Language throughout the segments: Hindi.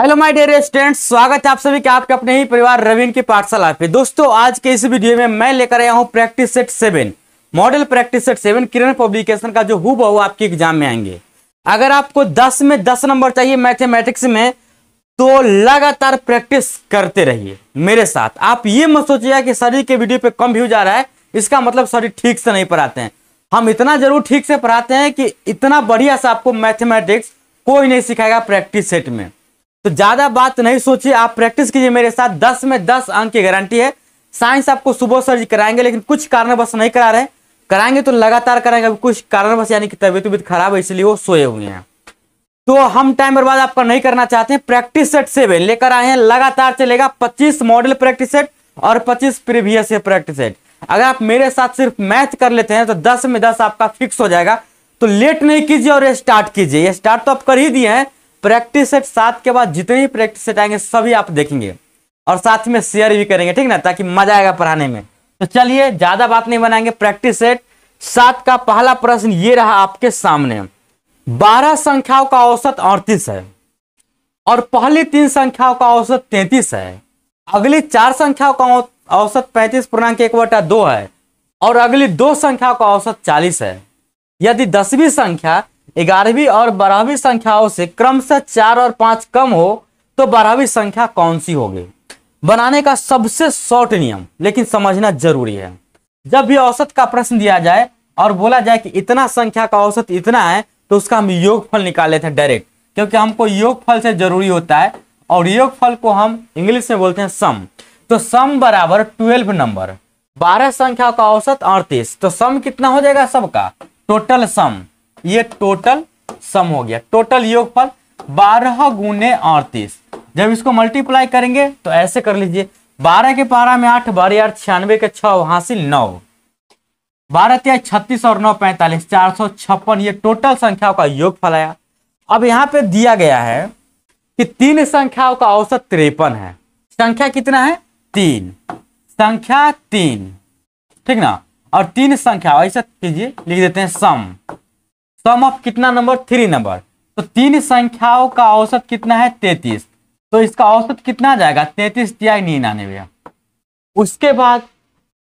हेलो माय डियर स्टूडेंट्स, स्वागत है आप सभी का आपके अपने ही परिवार रवीन की पाठशाला पे। दोस्तों, आज के इस वीडियो में मैं लेकर आया हूं practice set 7, model practice set 7 Kiran publication का, जो हूबहू आपके एग्जाम में आएंगे। अगर आपको 10 में 10 नंबर चाहिए मैथमेटिक्स में, तो लगातार प्रैक्टिस करते रहिए मेरे साथ। आप ये मत सोचिएगा कि सर के वीडियो पे कम व्यूज आ रहा है, इसका मतलब सर ठीक से नहीं पढ़ाते हैं। हम इतना जरूर ठीक से पढ़ाते हैं कि इतना बढ़िया से आपको मैथमेटिक्स कोई नहीं सिखाएगा प्रैक्टिस सेट में। तो ज्यादा बात नहीं सोचिए, आप प्रैक्टिस कीजिए मेरे साथ। 10 में 10 अंक की गारंटी है। साइंस आपको सुबह सर जी कराएंगे, लेकिन कुछ कारणवश नहीं करा रहे, कराएंगे तो लगातार कराएंगे। कुछ कारणवश यानी कि तबीयत खराब है, इसलिए वो सोए हुए हैं। तो हम टाइम बर्बाद आपका नहीं करना चाहते हैं। प्रैक्टिस सेट 7 लेकर आए हैं, लगातार चलेगा। 25 मॉडल प्रैक्टिस सेट और 25 प्रीवियस ईयर प्रैक्टिस सेट। अगर आप मेरे साथ सिर्फ मैथ कर लेते हैं तो 10 में 10 आपका फिक्स हो जाएगा। तो लेट नहीं कीजिए और स्टार्ट कीजिए। स्टार्ट तो आप कर ही दिए हैं। प्रैक्टिस सेट 7 के बाद जितने ही प्रैक्टिस सेट आएंगे सभी आप देखेंगे और साथ में शेयर भी करेंगे, ठीक ना, ताकि मजा आएगा पढ़ाने में। तो चलिए ज्यादा बात नहीं बनाएंगे। प्रैक्टिस सेट 7 का पहला प्रश्न ये रहा आपके सामने। 12 संख्याओं का औसत 38 है और पहली 3 संख्याओं का औसत 33 है। अगली 4 संख्याओं का औसत 35.1/2 है और अगली 2 संख्याओं का औसत 40 है। यदि 10वीं संख्या 11वीं और 12वीं संख्याओं से क्रमशः 4 और 5 कम हो तो 12वीं संख्या कौन सी होगी? बनाने का सबसे शॉर्ट नियम, लेकिन समझना जरूरी है। जब भी औसत का प्रश्न दिया जाए और बोला जाए कि इतना संख्या का औसत इतना है, तो उसका हम योगफल निकाल लेते हैं डायरेक्ट, क्योंकि हमको योगफल से जरूरी होता है। और योगफल को हम इंग्लिश में बोलते हैं सम। तो सम बराबर 12 नंबर, 12 संख्या का औसत 38, तो सम कितना हो जाएगा सबका? टोटल सम, ये टोटल सम हो गया। टोटल योगफल 12 × 38। जब इसको मल्टीप्लाई करेंगे तो ऐसे कर लीजिए, 12 के पारा में 8, 12 × 96 = 6, 9, 12×36 और 9×45, 456। ये टोटल संख्याओं का योगफल आया। अब यहाँ पे दिया गया है कि 3 संख्याओं का औसत 53 है। संख्या कितना है? 3, संख्या 3, ठीक ना। और 3 संख्या, ऐसा कीजिए, लिख देते हैं सम। सम ऑफ कितना नंबर? 3 नंबर। तो 3 संख्याओं का औसत कितना है? 33, तो इसका औसत कितना जाएगा? 33×99। उसके बाद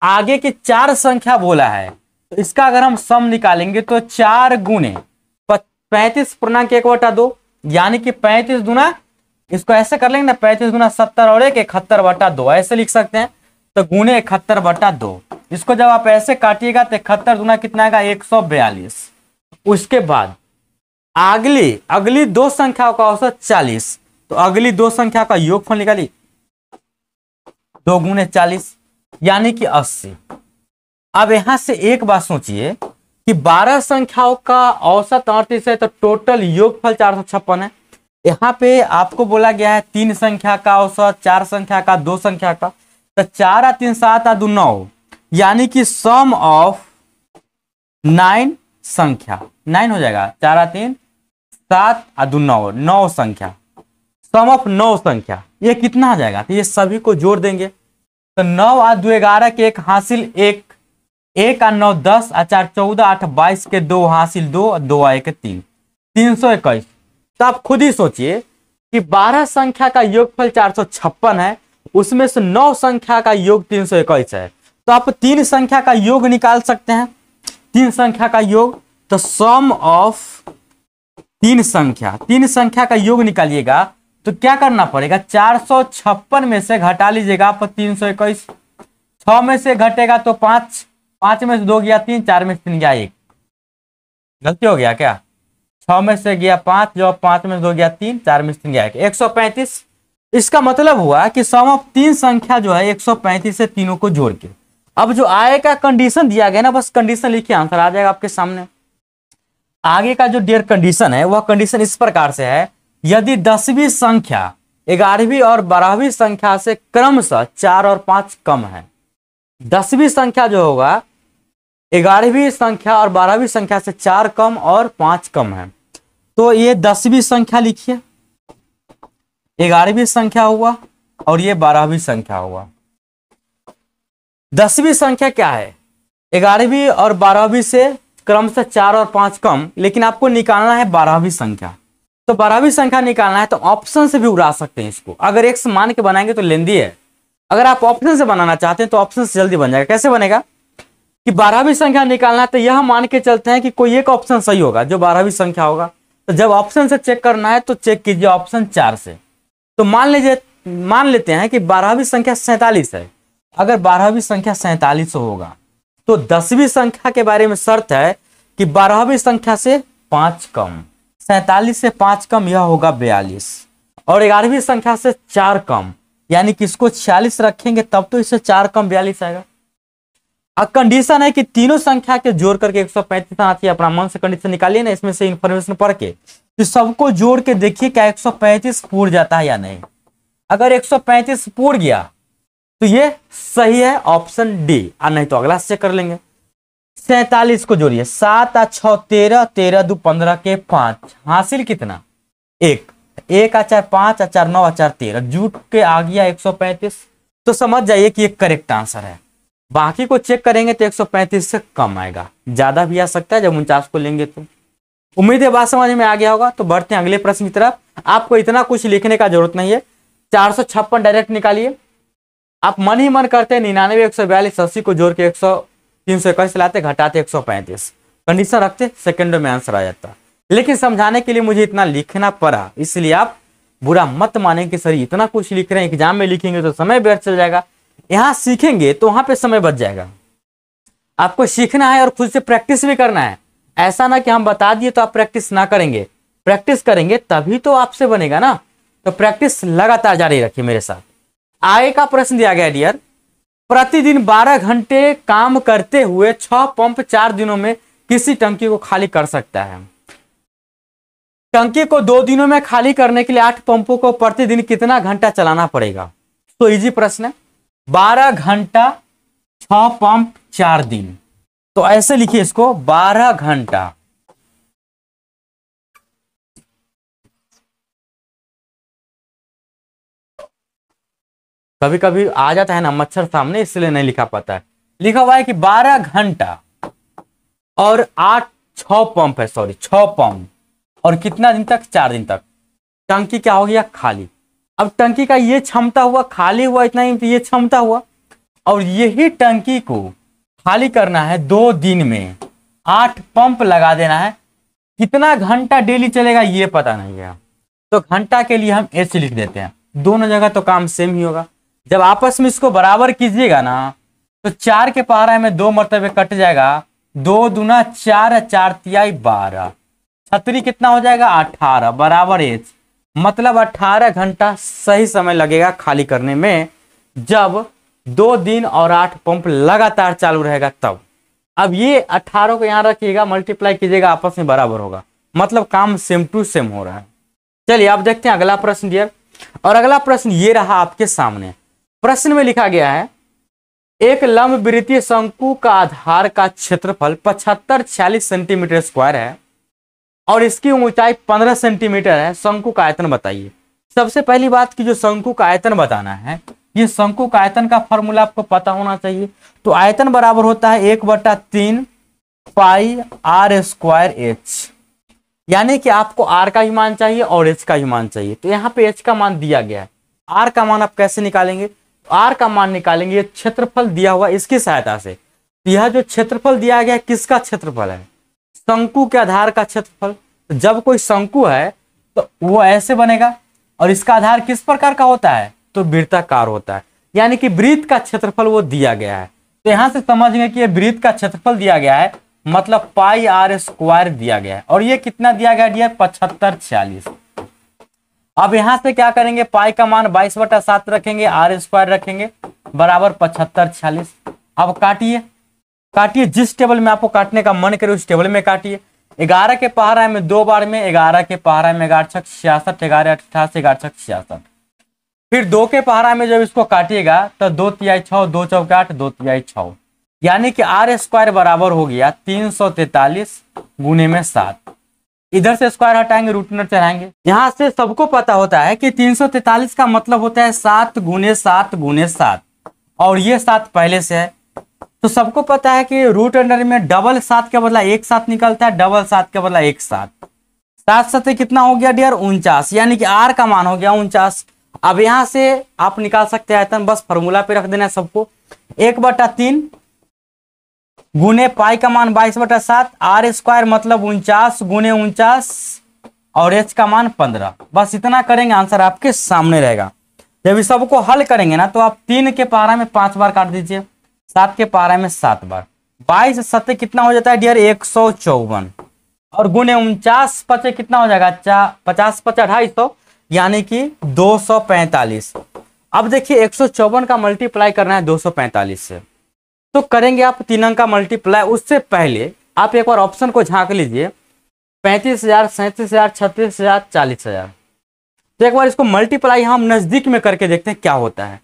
आगे की 4 संख्या बोला है, तो इसका अगर हम सम निकालेंगे तो 4 × 35.1/2, यानी कि 35 गुना, इसको ऐसे कर लेंगे ना, 35 × 70 और 1 = 71/2, ऐसे लिख सकते हैं। तो गुने 71/2, इसको जब आप ऐसे काटिएगा तो 71 गुना कितना आएगा? 142। उसके बाद अगली 2 संख्याओं का औसत 40, तो अगली 2 संख्या का योगफल निकालिए, 2 × 40 यानी कि 80। अब यहां से एक बात सोचिए कि 12 संख्याओं का औसत 38 है, तो टोटल योगफल 456 है। यहाँ पे आपको बोला गया है 3 संख्या का औसत, 4 संख्या का, 2 संख्या का, तो 4 × 3 = 7, 2×9, यानी कि सम ऑफ 9 संख्या, 9 हो जाएगा। 4 × 3 = 7, 2×9, 9 संख्या, सम ऑफ 9 संख्या। ये कितना आ जाएगा? तो ये सभी को जोड़ देंगे, तो 9 × 2 = 11, 1 हासिल 1, 1 × 9 = 10, 4 × 14 = 22, 2 हासिल 2, 2 × 1 = 3, 321। तो आप खुद ही सोचिए कि 12 संख्या का योगफल 456 है, उसमें से 9 संख्या का योग 321 है। तो आप 3 संख्या का योग निकाल सकते हैं, 3 संख्या का योग, तो सम ऑफ 3 संख्या, 3 संख्या का योग निकालिएगा तो क्या करना पड़ेगा? 456 में से घटा लीजिएगा आप 321, 6 में से घटेगा तो 5, 5 में से 2 गया 3, 4 में से 3 गया 1, गलती हो गया क्या? 6 में से गया 5, जो 5 में 2 गया 3, 4 में से 3 गया 1, 135। इसका मतलब हुआ कि सम ऑफ 3 संख्या जो है 135 से तीनों को जोड़ के। अब जो आगे का कंडीशन दिया गया ना, बस कंडीशन लिख के आंसर आ जाएगा आपके सामने। आगे का जो डियर कंडीशन है, वह कंडीशन इस प्रकार से है, यदि 10वीं संख्या 11वीं और 12वीं संख्या से क्रमशः 4 और 5 कम है। 10वीं संख्या जो होगा 11वीं संख्या और 12वीं संख्या से 4 कम और 5 कम है, तो ये 10वीं संख्या लिखिए, 11वीं संख्या हुआ और ये 12वीं संख्या हुआ। 10वीं संख्या क्या है? 11वीं और 12वीं से क्रमशः 4 और 5 कम, लेकिन आपको निकालना है 12वीं संख्या। तो 12वीं संख्या निकालना है तो ऑप्शन से भी उड़ा सकते हैं इसको। अगर x मान के बनाएंगे तो लेंदी है, अगर आप ऑप्शन से बनाना चाहते हैं तो ऑप्शन से जल्दी बन जाएगा। कैसे बनेगा कि 12वीं संख्या निकालना है तो यह मान के चलते हैं कि कोई एक ऑप्शन सही होगा जो 12वीं संख्या होगा। तो जब ऑप्शन से चेक करना है तो चेक कीजिए ऑप्शन 4 से। तो मान लेते हैं कि 12वीं संख्या 47 है। अगर 12वीं संख्या 47 होगा तो 10वीं संख्या के बारे में शर्त है कि 12वीं संख्या से 5 कम, 47 से 5 कम यह होगा 42, और 11वीं संख्या से 4 कम यानी कि इसको 46 रखेंगे तब तो इससे 4 कम 42 आएगा। अब कंडीशन है कि तीनों संख्या के जोड़ करके 135 आना चाहिए। अपना मन से कंडीशन निकालिए ना, इसमें से इंफॉर्मेशन पढ़ के तो सबको जोड़ के देखिए क्या 135 पूर जाता है या नहीं। अगर 135 पूर गया तो ये सही है ऑप्शन डी, और नहीं तो अगला चेक कर लेंगे। 47 को जोड़िए, 7 और 6 13, 13 दू 15 के 5, हासिल कितना 1, 4 5 4 9 4 13, जुट के आ गया 135। तो समझ जाइए कि ये करेक्ट आंसर है। बाकी को चेक करेंगे तो 135 से कम आएगा, ज्यादा भी आ सकता है जब 49 को लेंगे। तो उम्मीद है बात समझ में आ गया होगा। तो बढ़ते हैं अगले प्रश्न की तरफ। आपको इतना कुछ लिखने का जरूरत नहीं है, 456 डायरेक्ट निकालिए। आप मन ही मन करते हैं 99, 142, 80 को जोड़ के 321 लाते, घटाते 135, कंडीशन रखते सेकेंडों में आंसर आ जाता। लेकिन समझाने के लिए मुझे इतना लिखना पड़ा, इसलिए आप बुरा मत माने कि सर इतना कुछ लिख रहे हैं, एग्जाम में लिखेंगे तो समय व्यर्थ चल जाएगा। यहाँ सीखेंगे तो वहां पे समय बच जाएगा। आपको सीखना है और खुद से प्रैक्टिस भी करना है, ऐसा ना कि हम बता दिए तो आप प्रैक्टिस ना करेंगे। प्रैक्टिस करेंगे तभी तो आपसे बनेगा ना, तो प्रैक्टिस लगातार जारी रखिए मेरे साथ। आगे का प्रश्न दिया गया, डियर प्रतिदिन 12 घंटे काम करते हुए 6 पंप 4 दिनों में किसी टंकी को खाली कर सकता है। टंकी को 2 दिनों में खाली करने के लिए 8 पंपों को प्रतिदिन कितना घंटा चलाना पड़ेगा। तो इजी प्रश्न है, 12 घंटा 6 पंप 4 दिन, तो ऐसे लिखिए इसको 12 घंटा 12 घंटा, कभी कभी आ जाता है ना मच्छर सामने इसलिए नहीं लिखा पाता है। लिखा हुआ है कि 12 घंटा और 6 पंप है, सॉरी 6 पंप और कितना दिन तक, 4 दिन तक टंकी क्या हो गया खाली। अब टंकी का ये क्षमता हुआ खाली हुआ, इतना ही ये क्षमता हुआ, और यही टंकी को खाली करना है 2 दिन में, 8 पंप लगा देना है। कितना घंटा डेली चलेगा ये पता नहीं है, तो घंटा के लिए हम एच लिख देते हैं। दोनों जगह तो काम सेम ही होगा। जब आपस में इसको बराबर कीजिएगा ना तो 4 के पारा में 2 मरतबे कट जाएगा, 2 दूना 4, 4 तिहाई 12, 36 कितना हो जाएगा 18 बराबर एच, मतलब 18 घंटा सही समय लगेगा खाली करने में, जब 2 दिन और 8 पंप लगातार चालू रहेगा तब। अब ये 18 को यहाँ रखिएगा, मल्टीप्लाई कीजिएगा, आपस में बराबर होगा, मतलब काम सेम टू सेम हो रहा है। चलिए अब देखते हैं अगला प्रश्न डियर, और अगला प्रश्न ये रहा आपके सामने। प्रश्न में लिखा गया है एक लंब वृत्तीय शंकु का आधार का क्षेत्रफल 75-46 सेंटीमीटर स्क्वायर है और इसकी ऊंचाई 15 सेंटीमीटर है। शंकु का आयतन बताइए। सबसे पहली बात कि जो शंकु का आयतन बताना है, ये शंकु का आयतन का फॉर्मूला आपको पता होना चाहिए। तो आयतन बराबर होता है 1/3 पाई r स्क्वायर h, यानी कि आपको r का ही मान चाहिए और h का ही मान चाहिए। तो यहाँ पे h का मान दिया गया है, r का मान आप कैसे निकालेंगे, r का मान निकालेंगे ये क्षेत्रफल दिया हुआ इसकी सहायता से। यह जो क्षेत्रफल दिया गया है किसका क्षेत्रफल है, शंकु के आधार का क्षेत्रफल। जब कोई शंकु है तो वो ऐसे बनेगा और इसका आधार किस प्रकार का होता है, तो वृत्ताकार होता है, यानी कि वृत्त का क्षेत्रफल वो दिया गया है। तो यहाँ से समझेंगे कि ये वृत्त का क्षेत्रफल दिया गया है, मतलब पाई आर स्क्वायर दिया गया है, और ये कितना दिया गया डियर 75-46। अब यहाँ से क्या करेंगे, पाई का मान 22/7 रखेंगे, आर स्क्वायर रखेंगे, बराबर 75-46। अब काटिए, जिस टेबल में आपको काटने का मन करे उस टेबल में काटिए। 11 के पहाड़ा में 2 बार में, 11 के पहाड़ा में 11 6 66, 11 8 8 11 6 66। फिर 2 के पहाड़ा में जब इसको काटिएगा तो 2 तिहाई 6, 2 चौके 8, 2 तिहाई 6, यानी कि आर स्क्वायर बराबर हो गया 343 गुने में 7। इधर से स्क्वायर हटाएंगे, रूट में चढ़ाएंगे। यहाँ से सबको पता होता है कि 343 का मतलब होता है 7 गुने 7 गुने 7, और ये 7 पहले से है तो सबको पता है कि रूट अंडर में डबल 7 के बदला 1 7 निकलता है, डबल 7 के बदला 1 7। सात साथ कितना हो गया डियर 49, यानी कि आर का मान हो गया 49। अब यहाँ से आप निकाल सकते हैं आयतन, बस फॉर्मूला पे रख देना है सबको। 1/3 गुने पाई का मान 22/7 आर स्क्वायर मतलब 49 गुने 49 और एच का मान 15। बस इतना करेंगे, आंसर आपके सामने रहेगा। जब इस सबको हल करेंगे ना तो आप 3 के पारा में 5 बार काट दीजिए, 7 के पारा में 7 बार, 22 से 7 कितना हो जाता है डियर 154 और गुने 49 5 कितना हो जाएगा 50 5 250, यानी कि 245। अब देखिए 154 का मल्टीप्लाई करना है 245 से, तो करेंगे आप 3 अंक का मल्टीप्लाई। उससे पहले आप एक बार ऑप्शन को झांक लीजिए, 35,000 37,000 36,000 40,000। तो एक बार इसको मल्टीप्लाई हम नज़दीक में करके देखते हैं क्या होता है।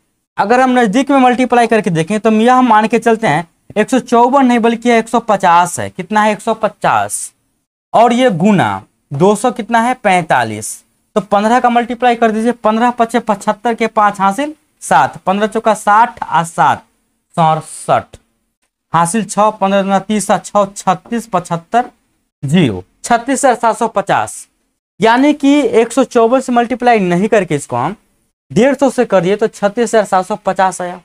अगर हम नज़दीक में मल्टीप्लाई करके देखें तो हम यह मान के चलते हैं 154 नहीं बल्कि 150 है। कितना है 150 और ये गुना 200 कितना है 45, तो 15 का मल्टीप्लाई कर दीजिए। 15 5 75 के 5 हासिल 7, 15 चौका 60 और 7 67 हासिल 6, 15 30 6 36 75 0 36 750। यानी कि 154 से मल्टीप्लाई नहीं करके इसको हम 150 से कर दिए तो 36,750 आया,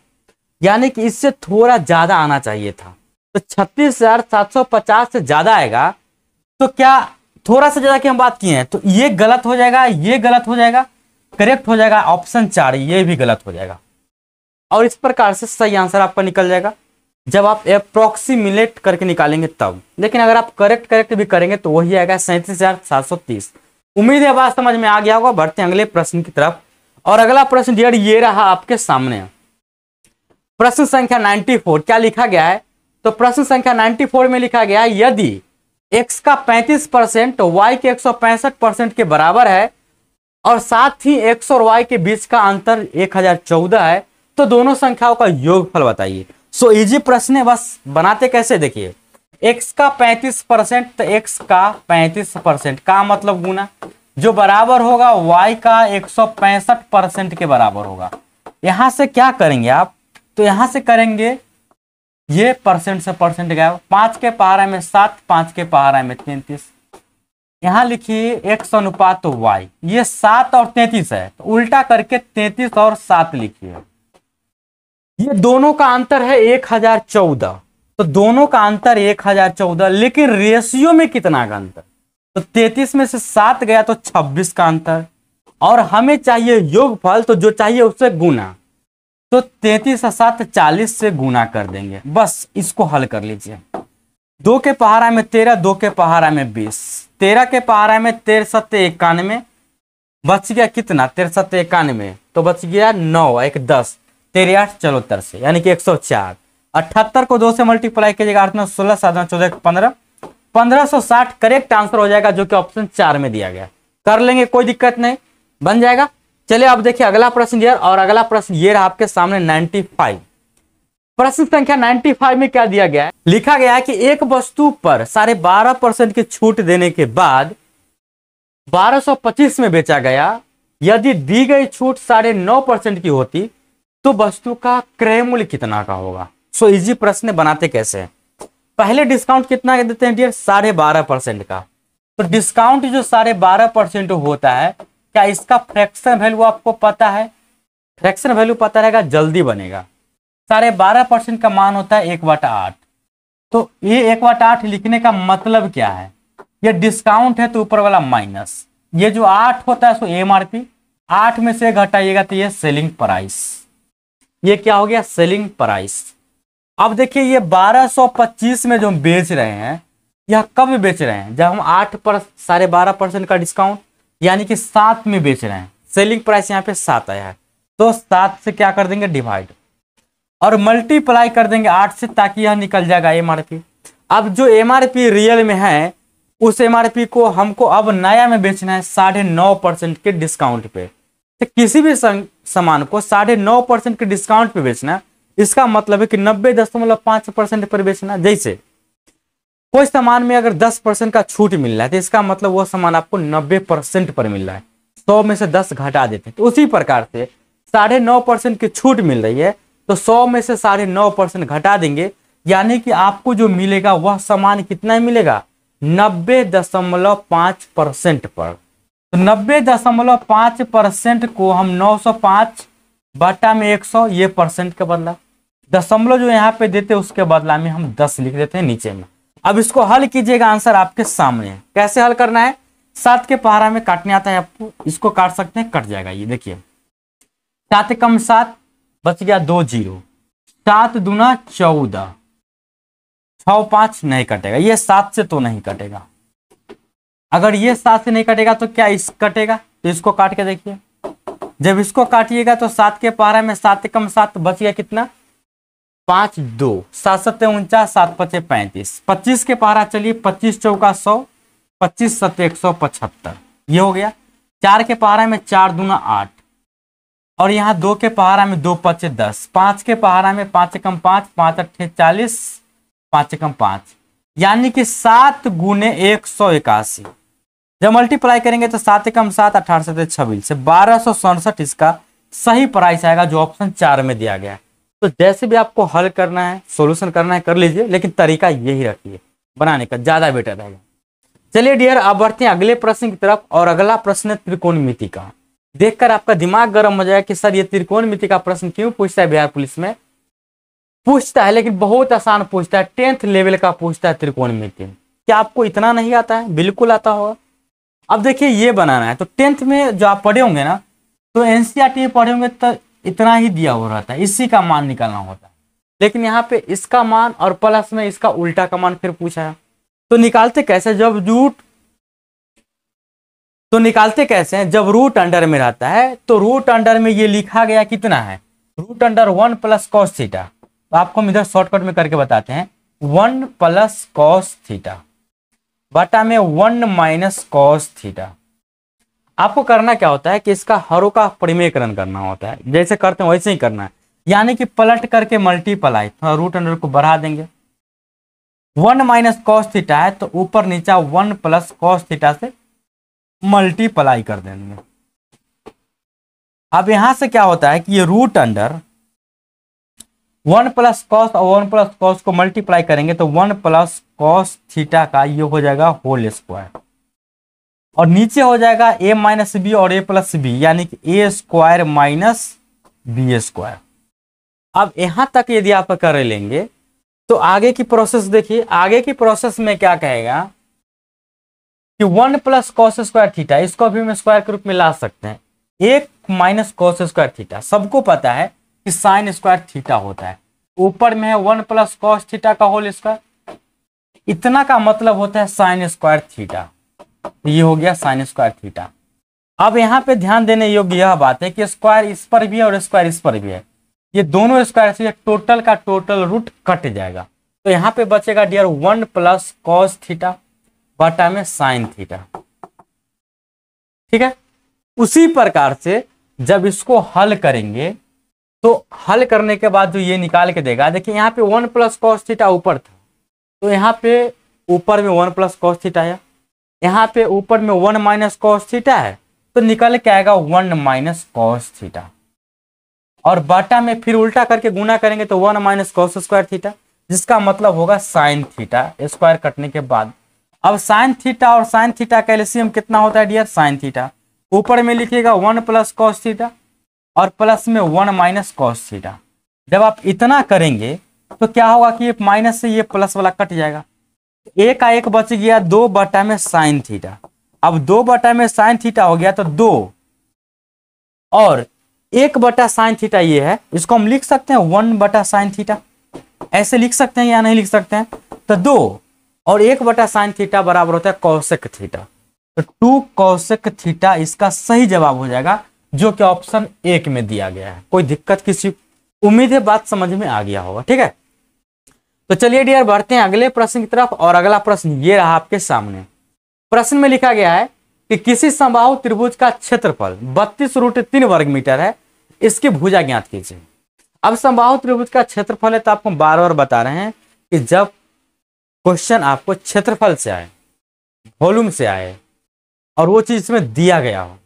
यानी कि इससे थोड़ा ज़्यादा आना चाहिए था। तो 36,750 से ज़्यादा आएगा तो क्या थोड़ा सा ज़्यादा की हम बात किए हैं, तो ये गलत हो जाएगा, ये गलत हो जाएगा, करेक्ट हो जाएगा ऑप्शन 4, ये भी गलत हो जाएगा। और इस प्रकार से सही आंसर आपका निकल जाएगा जब आप अप्रोक्सीमिलेट करके निकालेंगे तब। लेकिन अगर आप करेक्ट करेक्ट भी करेंगे तो वही आएगा 37,730। उम्मीद है बात समझ में आ गया होगा। बढ़ते हैं अगले प्रश्न की तरफ और अगला प्रश्न डियर ये रहा आपके सामने, प्रश्न संख्या 94। क्या लिखा गया है तो प्रश्न संख्या 94 में लिखा गया है यदि x का 35% वाई के 165% के बराबर है और साथ ही x और y के बीच का अंतर 1014 है तो दोनों संख्याओं का योगफल बताइए। सो इजी प्रश्न है, बस बनाते कैसे देखिए। x का 35% तो x का 35% का मतलब गुना जो बराबर होगा y का 165% के बराबर होगा। यहां से क्या करेंगे आप तो यहां से करेंगे ये परसेंट से परसेंट गया, 5 के पारा में 7 5 के पारा में 33। यहां लिखिए x अनुपात y, ये 7 और 33 है तो उल्टा करके 33 और 7 लिखिए। ये दोनों का अंतर है 1014, तो दोनों का अंतर 1014 लेकिन रेशियो में कितना का अंतर, तो 33 में से 7 गया तो 26 का अंतर। और हमें चाहिए योगफल तो जो चाहिए उससे गुना, तो 33 और 7 40 से गुना कर देंगे। बस इसको हल कर लीजिए। 2 के पारा में 13 2 के पारा में 20 13 के पारा में 13 7 91 बच गया कितना 13 7 91, तो बच गया 9 1 10 13 8 74 से यानी कि 104। 78 को 2 से मल्टीप्लाई कीजिएगा 8 9 16 7 9 14 15 1560 करेक्ट आंसर हो जाएगा जो कि ऑप्शन 4 में दिया गया। कर लेंगे, कोई दिक्कत नहीं, बन जाएगा। चलिए अब देखिए अगला प्रश्न यार, और अगला प्रश्न ये रहा आपके सामने 95। प्रश्न संख्या 95 में क्या दिया गया है, लिखा गया है कि एक वस्तु पर 12.5% की छूट देने के बाद 1225 में बेचा गया। यदि दी गई छूट 9.5% की होती तो वस्तु का क्रय मूल्य कितना का होगा। सो इजी प्रश्न बनाते कैसे हैं। पहले डिस्काउंट कितना देते हैं डियर 12.5% का, तो डिस्काउंट जो 12.5% होता है क्या इसका फ्रैक्शन वैल्यू आपको पता है, फ्रैक्शन वैल्यू पता रहेगा जल्दी बनेगा। 12.5% का मान होता है 1/8, तो ये 1/8 लिखने का मतलब क्या है, ये डिस्काउंट है तो ऊपर वाला माइनस, ये जो 8 होता है सो MRP, 8 में से घटाइएगा तो ये सेलिंग प्राइस, ये क्या हो गया सेलिंग प्राइस। अब देखिए ये 1225 में जो हम बेच रहे हैं यह कब बेच रहे हैं, जब हम 8 पर 12.5% का डिस्काउंट यानी कि 7 में बेच रहे हैं। सेलिंग प्राइस यहाँ पे 7 आया है तो 7 से क्या कर देंगे डिवाइड और मल्टीप्लाई कर देंगे 8 से ताकि यह निकल जाएगा MRP। अब जो MRP रियल में है उस MRP को हमको अब नया में बेचना है 9.5% के डिस्काउंट पे। तो किसी भी सामान को 9.5% के डिस्काउंट पे बेचना है, इसका मतलब है कि 90.5% पर बेचना। जैसे कोई सामान में अगर 10% का छूट मिल रहा है तो इसका मतलब वो सामान आपको 90% पर मिल रहा है, 100 में से 10 घटा देते हैं। तो उसी प्रकार से 9.5% की छूट मिल रही है तो 100 में से 9.5% घटा देंगे, यानी कि आपको जो मिलेगा वह सामान कितना मिलेगा 90.5% पर। तो 90.5% को हम 905/100 ये परसेंट के बदला, दशमलव जो यहाँ पे देते उसके बदला में हम 10 लिख देते हैं नीचे में। अब इसको हल कीजिएगा, आंसर आपके सामने है। कैसे हल करना है, 7 के पहाड़ा में काटने आता है आपको, इसको काट सकते हैं, कट जाएगा। ये देखिए 7 कम 7 बच गया 2 0, 7 दूना 14, 6 5 नहीं कटेगा, ये 7 से तो नहीं कटेगा। अगर ये 7 से नहीं कटेगा तो क्या इस कटेगा, तो इसको काट के देखिए। जब इसको काटिएगा तो 7 के पहाड़ा में 7 कम 7 बच गया कितना 5 2, 7 7 49, 7 5 35, 25 के पहाड़ा चलिए 25 चौका 100, 25 7 175 ये हो गया। 4 के पहाड़ा में 4 दूना 8 और यहाँ 2 के पहाड़ा में 2 5 10, 5 के पहाड़ा में 5 कम 5, 5 8 40, 5 कम 5 यानी कि 7 गुने 181। जब मल्टीप्लाई करेंगे तो 7 कम 7 18 से 26 से 1267 इसका सही प्राइस आएगा जो ऑप्शन 4 में दिया गया है। तो जैसे भी आपको हल करना है, सॉल्यूशन करना है कर लीजिए, लेकिन तरीका यही रखिए बनाने का, ज़्यादा बेटर रहेगा। चलिए डियर, अब बढ़ते हैं अगले प्रश्न की तरफ और अगला प्रश्न है त्रिकोणमिति का। देखकर आपका दिमाग गर्म हो जाएगा कि सर ये त्रिकोणमिति का प्रश्न क्यों पूछता है बिहार पुलिस में, पूछता है लेकिन बहुत आसान पूछता है, 10th लेवल का पूछता है त्रिकोणमिति। क्या आपको इतना नहीं आता है, बिल्कुल आता होगा। अब देखिए ये बनाना है, तो 10th में जो आप पढ़े होंगे ना, तो एनसीईआरटी में पढ़े होंगे तो इतना ही दिया हो रहा था, इसी का मान निकालना होता है, लेकिन यहाँ पे इसका मान और प्लस में इसका उल्टा का मान फिर पूछा है। तो निकालते कैसे, जब रूट अंडर में रहता है तो रूट अंडर में ये लिखा गया कितना है, √1 + cos थीटा। तो आपको हम इधर शॉर्टकट में करके बताते हैं, 1 + cos थीटा बटा में 1 - cos थीटा। आपको करना क्या होता है कि इसका हरों का परिमेयकरण करना होता है, जैसे करते हैं वैसे ही करना है, यानी कि पलट करके मल्टीप्लाई, थोड़ा रूट अंडर को बढ़ा देंगे। 1 - cos थीटा है तो ऊपर नीचा 1 + cos थीटा से मल्टीप्लाई कर देंगे। अब यहां से क्या होता है कि ये रूट अंडर 1 + cos और 1 + cos को मल्टीप्लाई करेंगे तो 1 + cos थीटा का ये हो जाएगा होल स्क्वायर, और नीचे हो जाएगा a - b और a + b यानी कि a² - b²। अब यहाँ तक यदि आप कर लेंगे तो आगे की प्रोसेस देखिए, आगे की प्रोसेस में क्या कहेगा कि 1 + cos² थीटा इसको भी हम स्क्वायर के रूप में ला सकते हैं, 1 - cos² थीटा। सबको पता है कि sin² थीटा होता है, ऊपर में है 1 + cos थीटा का होल स्क्वायर, इतना का मतलब होता है sin² थीटा। ये हो गया sin² थीटा। अब यहाँ पे ध्यान देने योग्य यह बात है कि स्क्वायर इस पर भी है और स्क्वायर इस पर भी है, ये दोनों स्क्वायर से टोटल का टोटल रूट कट जाएगा। तो यहाँ पे बचेगा डियर 1 + cos थीटा बटा में sin थीटा। ठीक है, उसी प्रकार से जब इसको हल करेंगे तो हल करने के बाद जो ये निकाल के देगा, देखिए यहाँ पे 1 + cos थीटा ऊपर था तो यहाँ पे ऊपर में 1 + cos थीटा है, यहाँ पे ऊपर में 1 - cos थीटा है तो निकल के आएगा 1 - cos थीटा, और बाटा में फिर उल्टा करके गुना करेंगे तो 1 - cos² थीटा जिसका मतलब होगा sin थीटा स्क्वायर कटने के बाद। अब sin थीटा और sin थीटा का एलसीएम कितना होता है डियर, sin थीटा। ऊपर में लिखिएगा 1 + cos थीटा और प्लस में 1 - cos थीटा। जब आप इतना करेंगे तो क्या होगा कि ये माइनस से ये प्लस वाला कट जाएगा, 1 का 1 बच गया 2 बटा में sin थीटा। अब 2 बटा में sin थीटा हो गया तो 2 और 1 बटा sin थीटा ये है, इसको हम लिख सकते हैं 1 बटा sin थीटा, ऐसे लिख सकते हैं या नहीं लिख सकते हैं। तो 2 और 1 बटा sin थीटा बराबर होता है cosec थीटा। तो 2 cosec थीटा इसका सही जवाब हो जाएगा जो कि ऑप्शन 1 में दिया गया है। कोई दिक्कत किसी, उम्मीद है बात समझ में आ गया होगा। ठीक है, तो चलिए डियर बढ़ते हैं अगले प्रश्न की तरफ और अगला प्रश्न ये रहा आपके सामने। प्रश्न में लिखा गया है कि किसी समबाहु त्रिभुज का क्षेत्रफल 32√3 वर्ग मीटर है, इसकी भुजा ज्ञात कीजिए। अब समबाहु त्रिभुज का क्षेत्रफल है तो आपको बार बार बता रहे हैं कि जब क्वेश्चन आपको क्षेत्रफल से आए, वॉल्यूम से आए और वो चीज इसमें दिया गया हो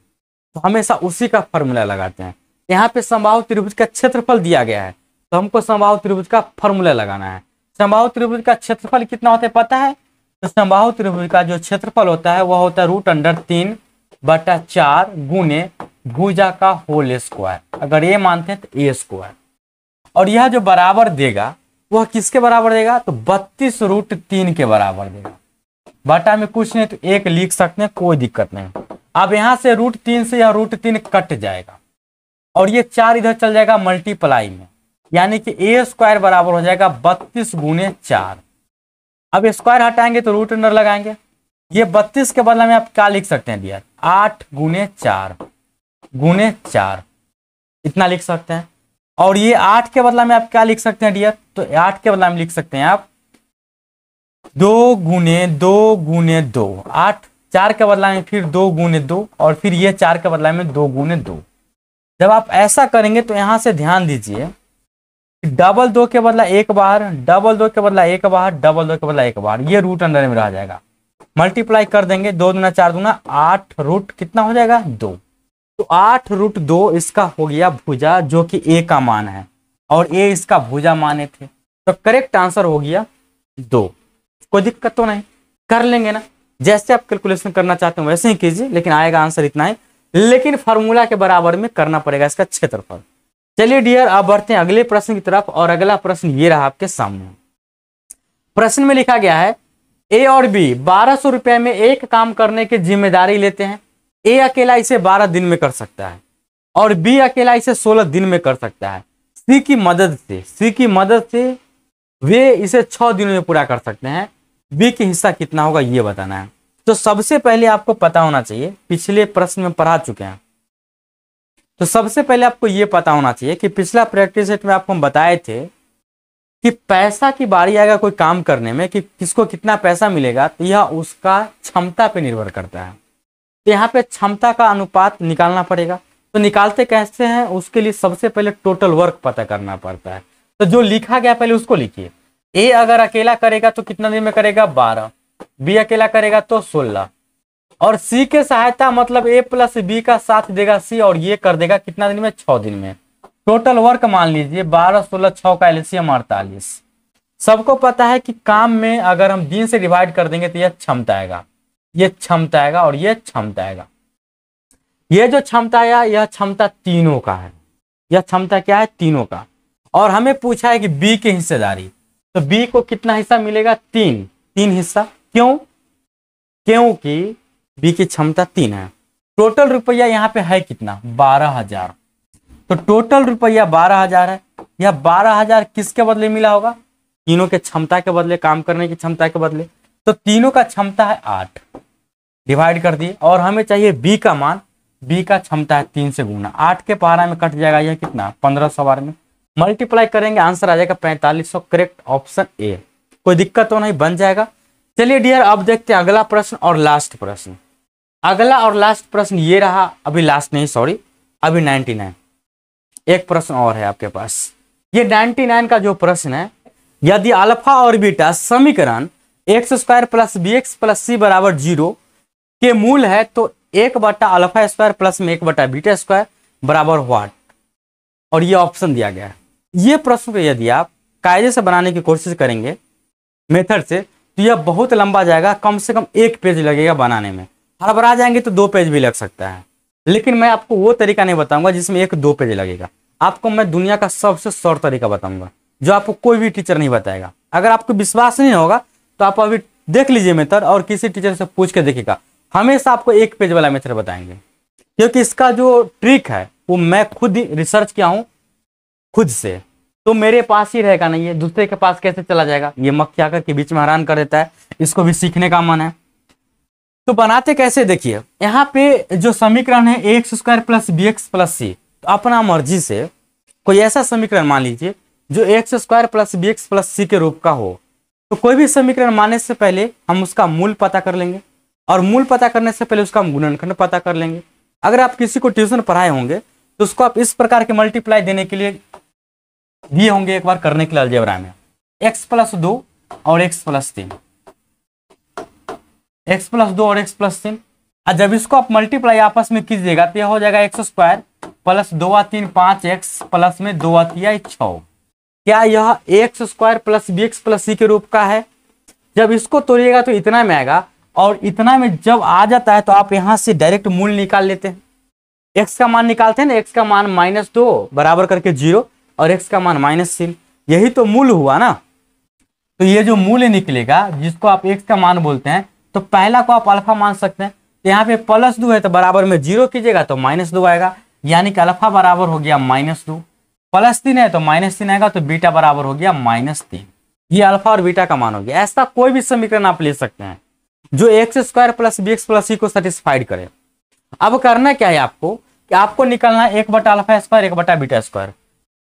तो हमेशा उसी का फॉर्मूला लगाते हैं। यहाँ पे समबाहु त्रिभुज का क्षेत्रफल दिया गया है तो हमको समबाहु त्रिभुज का फॉर्मूला लगाना है। समबाहु त्रिभुज का क्षेत्रफल कितना होता है पता है, समबाहु त्रिभुज का जो क्षेत्रफल होता है वह होता है √3/4 गुने भुजा का होल स्क्वायर, अगर ये मानते हैं तो ए स्क्वायर। और यह जो बराबर देगा वह किसके बराबर देगा, तो 32√3 के बराबर देगा। बटा में कुछ नहीं तो 1 लिख सकते हैं, कोई दिक्कत नहीं। अब यहाँ से √3 से यह √3 कट जाएगा और ये 4 इधर चल जाएगा मल्टीप्लाई में, यानी कि ए स्क्वायर बराबर हो जाएगा 32 × 4। अब स्क्वायर हटाएंगे तो रूट अंडर लगाएंगे। ये 32 के बदले में आप क्या लिख सकते हैं डियर, 8 × 4 × 4 इतना लिख सकते हैं। और ये 8 के बदले में आप क्या लिख सकते हैं डियर, तो 8 के बदले में लिख सकते हैं आप 2 × 2 × 2। 8 4 के बदले में फिर 2 × 2 और फिर ये 4 के बदले में 2 × 2। जब आप ऐसा करेंगे तो यहाँ से ध्यान दीजिए, डबल 2 के बदला 1 बार, डबल 2 के बदला 1 बार, डबल 2 के बदला 1 बार, ये रूट अंडर में रह जाएगा। मल्टीप्लाई कर देंगे, 2 × 4 × 8 रूट कितना हो जाएगा 2। तो 8√2 इसका हो गया भुजा, जो कि ए का मान है और ए इसका भुजा माने थे, तो करेक्ट आंसर हो गया 2। कोई दिक्कत तो नहीं, कर लेंगे ना, जैसे आप कैलकुलेशन करना चाहते हो वैसे ही कीजिए, लेकिन आएगा आंसर इतना ही। लेकिन फार्मूला के बराबर में करना पड़ेगा इसका क्षेत्रफल। चलिए डियर अब बढ़ते हैं अगले प्रश्न की तरफ, और अगला प्रश्न ये रहा आपके सामने। प्रश्न में लिखा गया है ए और बी 1200 रुपए में एक काम करने की जिम्मेदारी लेते हैं। ए अकेला इसे 12 दिन में कर सकता है और बी अकेला इसे 16 दिन में कर सकता है। सी की मदद से वे इसे 6 दिनों में पूरा कर सकते हैं। बी के हिस्सा कितना होगा ये बताना है। तो सबसे पहले आपको पता होना चाहिए, पिछले प्रश्न में पढ़ा चुके हैं, तो सबसे पहले आपको ये पता होना चाहिए कि पिछला प्रैक्टिस सेट में आपको हम बताए थे कि पैसा की बारी आएगा कोई काम करने में कि किसको कितना पैसा मिलेगा, तो यह उसका क्षमता पे निर्भर करता है। तो यहाँ पे क्षमता का अनुपात निकालना पड़ेगा। तो निकालते कैसे हैं, उसके लिए सबसे पहले टोटल वर्क पता करना पड़ता है। तो जो लिखा गया पहले उसको लिखिए। ए अगर अकेला करेगा तो कितना दिन में करेगा 12, बी अकेला करेगा तो 16, और सी के सहायता मतलब ए प्लस बी का साथ देगा सी, और ये कर देगा कितना दिन में 6 दिन में। टोटल वर्क मान लीजिए 12 16 6 का एलसीएम 48। सबको पता है कि काम में अगर हम दिन से डिवाइड कर देंगे तो यह क्षमता आएगा, ये क्षमता आएगा और ये क्षमता आएगा। ये जो क्षमता आया यह क्षमता तीनों का है। यह क्षमता क्या है, तीनों का। और हमें पूछा है कि बी की हिस्सेदारी, तो बी को कितना हिस्सा मिलेगा, 3 हिस्सा। क्यों, क्योंकि बी की क्षमता 3 है। टोटल रुपया यहाँ पे है कितना, 12,000। तो टोटल रुपया 12,000 है। यह 12,000 किसके बदले मिला होगा, तीनों के क्षमता के बदले, काम करने की क्षमता के बदले। तो तीनों का क्षमता है 8, डिवाइड कर दिए। और हमें चाहिए बी का मान, बी का क्षमता है 3 से गुना, 8 के पारा में कट जाएगा, यह कितना 1500 बार में मल्टीप्लाई करेंगे, आंसर आ जाएगा 4500। करेक्ट ऑप्शन ए, कोई दिक्कत तो नहीं, बन जाएगा। चलिए डियर अब देखते हैं अगला प्रश्न और लास्ट प्रश्न। अगला और लास्ट प्रश्न ये रहा, अभी लास्ट नहीं सॉरी, अभी 99, एक प्रश्न और है आपके पास। ये 99 का जो प्रश्न है, यदि अल्फा और बीटा समीकरण x² + bx + c = 0 के मूल है तो 1/α² + 1/β² बराबर व्हाट, और ये ऑप्शन दिया गया है। ये प्रश्न को यदि आप कायदे से बनाने की कोशिश करेंगे मेथड से, तो यह बहुत लंबा जाएगा, कम से कम 1 पेज लगेगा बनाने में। हड़बड़ा जाएंगे तो 2 पेज भी लग सकता है, लेकिन मैं आपको वो तरीका नहीं बताऊंगा जिसमें 1-2 पेज लगेगा। आपको मैं दुनिया का सबसे शॉर्ट तरीका बताऊंगा, जो आपको कोई भी टीचर नहीं बताएगा। अगर आपको विश्वास नहीं होगा तो आप अभी देख लीजिए मेथड, और किसी टीचर से पूछ के देखिएगा, हमेशा आपको 1 पेज वाला मेथड बताएंगे। क्योंकि इसका जो ट्रिक है वो मैं खुद रिसर्च किया हूँ खुद से, तो मेरे पास ही रहेगा नहीं, ये दूसरे के पास कैसे चला जाएगा। ये मक्खी आकर के बीच में हैरान कर देता है, इसको भी सीखने का मन है। तो बनाते कैसे, देखिए यहाँ पे जो समीकरण है x² + bx + c, तो अपना मर्जी से कोई ऐसा समीकरण मान लीजिए जो x² + bx + c के रूप का हो। तो कोई भी समीकरण मानने से पहले हम उसका मूल पता कर लेंगे, और मूल पता करने से पहले उसका गुणनखंड पता कर लेंगे। अगर आप किसी को ट्यूशन पढ़ाए होंगे तो उसको आप इस प्रकार के मल्टीप्लाई देने के लिए दिए होंगे एक बार करने के लिए अलजेब्रा में, x + 2 और x + 3। जब इसको आप मल्टीप्लाई आपस में कीजिएगा तो यह हो जाएगा x² + 2 × 3 = 5x + 2 × 3 = 6। क्या यह x² + bx + c के रूप का है, जब इसको तोड़िएगा तो इतना में आएगा और इतना में जब आ जाता है तो आप यहाँ से डायरेक्ट मूल निकाल लेते हैं। एक्स का मान निकालते हैं ना, एक्स का मान -2 बराबर करके 0 और एक्स का मान -3, यही तो मूल हुआ ना। तो ये जो मूल निकलेगा जिसको आप एक्स का मान बोलते हैं, तो पहला को आप अल्फा मान सकते हैं। यहाँ पे +2 है तो बराबर में 0 कीजिएगा तो -2 आएगा, यानी कि अल्फा बराबर हो गया -2। +3 है तो -3 आएगा, तो बीटा बराबर हो गया -3। ये अल्फा और बीटा का मान हो गया। ऐसा कोई भी समीकरण आप ले सकते हैं जो x² + bx + c को सेटिस्फाइड करे। अब करना क्या है आपको कि आपको निकालना है 1/α² 1/β²।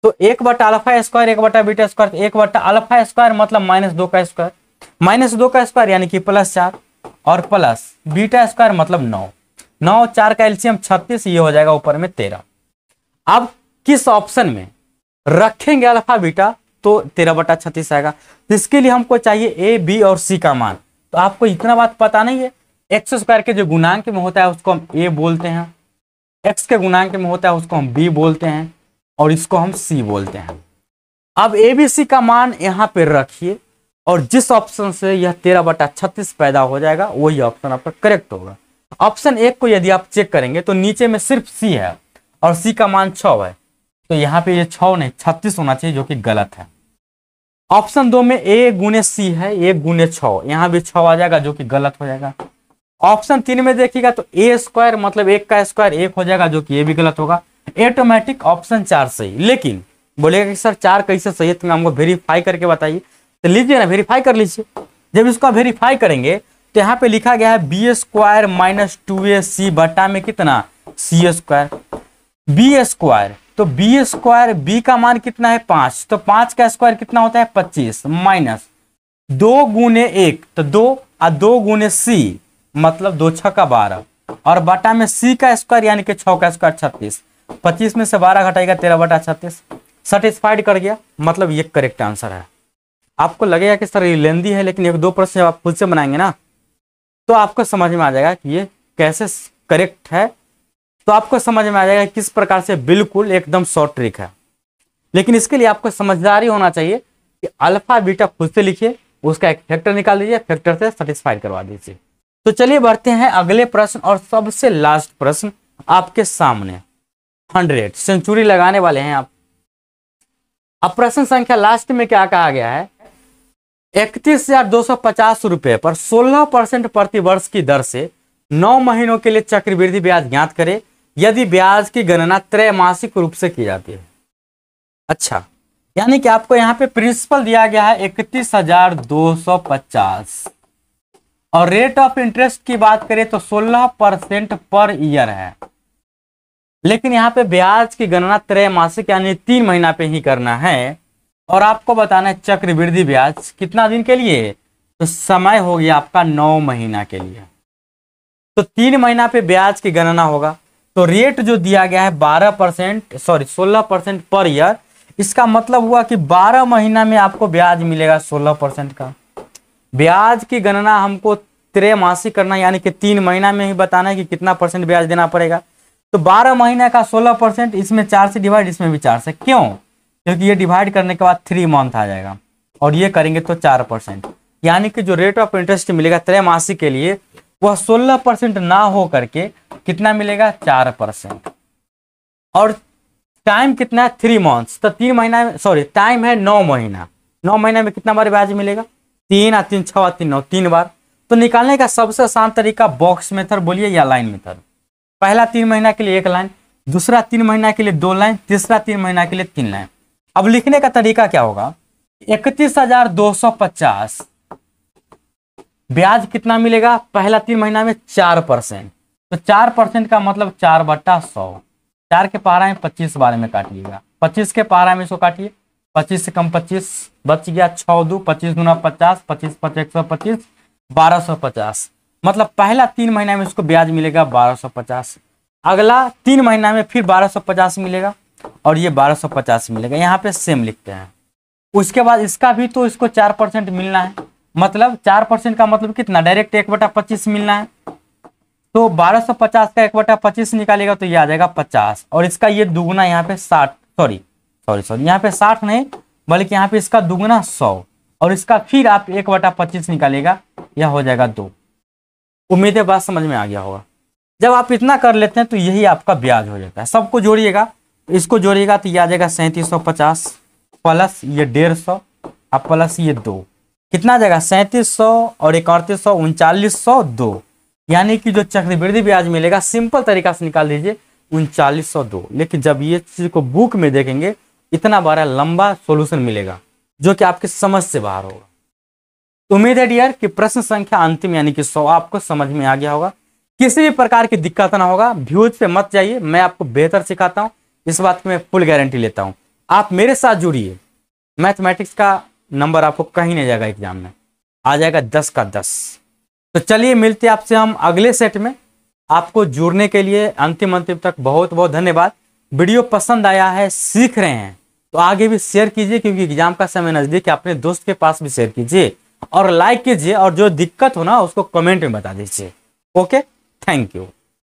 तो 1/α² 1/β², 1/α² मतलब -2 का स्क्वायर, -2 का स्क्वायर यानी कि +4 और +β² मतलब 9, 4 का एलसीएम 36, ये हो जाएगा ऊपर में 13। अब किस ऑप्शन में रखेंगे अल्फा बीटा तो 13/36 आएगा। इसके लिए हमको चाहिए a b और c का मान। तो आपको इतना बात पता नहीं है, x² के जो गुणांक में होता है उसको हम a बोलते हैं, x के गुणांक में होता है उसको हम b बोलते हैं और इसको हम c बोलते हैं। अब a b c का मान यहाँ पे रखिए और जिस ऑप्शन से यह 13/36 पैदा हो जाएगा वही ऑप्शन आपका करेक्ट होगा। ऑप्शन 1 को यदि आप चेक करेंगे तो नीचे में सिर्फ c है और c का मान 6 है, तो यहाँ पे ये 6 नहीं 36 होना चाहिए, जो कि गलत है। ऑप्शन 2 में a × c है, 1 × 6, यहाँ भी 6 आ जाएगा जो कि गलत हो जाएगा। ऑप्शन 3 में देखिएगा तो a² मतलब 1 का स्क्वायर 1 हो जाएगा, जो कि ये भी गलत होगा। ऑटोमेटिक ऑप्शन 4 सही। लेकिन बोलेगा कि सर 4 कैसे सही है, तो हमको वेरीफाई करके बताइए। तो लीजिए ना, वेरीफाई कर लीजिए। जब इसको आप वेरीफाई करेंगे तो यहाँ पे लिखा गया है b² - 2ac बटा में कितना c², b²। तो b² b का मान कितना है 5, तो 5 का स्क्वायर कितना होता है 25, -2 × 1 तो 2 और 2 × c मतलब 2 × 6 = 12 और बटा में c² यानी कि 6 का स्क्वायर 36। 25 में से 12 घटाएगा 13/36। सेटिस्फाइड कर गया, मतलब ये करेक्ट आंसर है। आपको लगेगा कि सर ये लेंदी है, लेकिन 1-2 प्रश्न आप खुद से बनाएंगे ना तो आपको समझ में आ जाएगा कि ये कैसे करेक्ट है। तो आपको समझ में आ जाएगा किस प्रकार से बिल्कुल एकदम शॉर्ट ट्रिक है। लेकिन इसके लिए आपको समझदारी होना चाहिए कि अल्फा बीटा खुद से लिखिए, उसका एक फैक्टर निकाल दीजिए, फैक्टर से सेटिस्फाइड करवा दीजिए। तो चलिए बढ़ते हैं अगले प्रश्न और सबसे लास्ट प्रश्न आपके सामने। 100 सेंचुरी लगाने वाले हैं आप। अब प्रश्न संख्या लास्ट में क्या कहा गया है, 31,250 रुपये पर 16% प्रतिवर्ष की दर से 9 महीनों के लिए चक्रवृद्धि ब्याज ज्ञात करें, यदि ब्याज की गणना त्रैमासिक रूप से की जाती है। अच्छा, यानी कि आपको यहाँ पे प्रिंसिपल दिया गया है 31,250 और रेट ऑफ इंटरेस्ट की बात करें तो 16% पर ईयर है, लेकिन यहाँ पे ब्याज की गणना त्रैमासिक यानी 3 महीना पे ही करना है और आपको बताना है चक्रवृद्धि ब्याज कितना दिन के लिए, तो समय हो गया आपका 9 महीना के लिए। तो 3 महीना पे ब्याज की गणना होगा। तो रेट जो दिया गया है 16% पर ईयर, इसका मतलब हुआ कि 12 महीना में आपको ब्याज मिलेगा 16% का। ब्याज की गणना हमको त्रैमासिक करना यानी कि 3 महीना में ही बताना है कि कितना परसेंट ब्याज देना पड़ेगा। तो 12 महीना का 16%, इसमें 4 से डिवाइड, इसमें भी 4 से, क्यों? क्योंकि ये डिवाइड करने के बाद 3 मंथ आ जाएगा और ये करेंगे तो 4%, यानी कि जो रेट ऑफ इंटरेस्ट मिलेगा त्रैमासिक के लिए वह 16% ना हो करके कितना मिलेगा 4%। और टाइम कितना है 3 मंथ्स, तो 3 महीना में टाइम है 9 महीना। 9 महीना में कितना बार ब्याज मिलेगा, 3 और 3 = 6 और 3 = 9, 3 बार। तो निकालने का सबसे आसान तरीका बॉक्स मेथड बोलिए या लाइन मेथड। पहला 3 महीना के लिए 1 लाइन, दूसरा 3 महीना के लिए 2 लाइन, तीसरा 3 महीना के लिए 3 लाइन। अब लिखने का तरीका क्या होगा, 31,250 ब्याज कितना मिलेगा पहला 3 महीना में 4%, तो 4% का मतलब 4/100। 4 के पारा में 25 बार में काटिएगा, 25 के पारा में इसको काटिए, 25 से कम 25 बच गया, 6×2 = 25, 25×5 = 125, 1250। मतलब पहला 3 महीना में इसको ब्याज मिलेगा 1250, अगला 3 महीना में फिर 1250 मिलेगा और ये 1250 मिलेगा, यहाँ पे सेम लिखते हैं। उसके बाद इसका भी तो इसको 4% मिलना है, मतलब 4% का मतलब कितना डायरेक्ट 1/25 मिलना है। तो 1250 का 1/25 निकालेगा तो ये आ जाएगा 50 और इसका ये दुगुना यहाँ पे 60, यहाँ पे 60 नहीं बल्कि यहाँ पे इसका दुगुना 100। और इसका फिर आप 1/25 निकालेगा, यह हो जाएगा 2। उम्मीदें बात समझ में आ गया होगा। जब आप इतना कर लेते हैं तो यही आपका ब्याज हो जाता है। सबको जोड़िएगा, इसको जोड़िएगा तो यह आ जाएगा 3750 प्लस ये 150 और प्लस ये 2, कितना आ जाएगा 3700 और 3100 3902। यानी कि जो चक्रवृद्धि ब्याज मिलेगा सिंपल तरीका से निकाल दीजिए 3902। लेकिन जब ये चीज को बुक में देखेंगे इतना बड़ा लंबा सॉल्यूशन मिलेगा जो कि आपके समझ से बाहर होगा। उम्मीद है डियर कि प्रश्न संख्या अंतिम यानी कि 100 आपको समझ में आ गया होगा। किसी भी प्रकार की दिक्कत ना होगा। व्यूज पे मत जाइए, मैं आपको बेहतर सिखाता हूँ, इस बात की मैं फुल गारंटी लेता हूँ। आप मेरे साथ जुड़िए, मैथमेटिक्स का नंबर आपको कहीं नहीं जाएगा, एग्जाम में आ जाएगा 10 का 10। तो चलिए मिलते हैं आपसे हम अगले सेट में। आपको जुड़ने के लिए अंतिम तक बहुत बहुत धन्यवाद। वीडियो पसंद आया है, सीख रहे हैं तो आगे भी शेयर कीजिए, क्योंकि एग्जाम का समय नजदीक है। अपने दोस्त के पास भी शेयर कीजिए और लाइक कीजिए, और जो दिक्कत हो ना उसको कमेंट में बता दीजिए। Okay, thank you.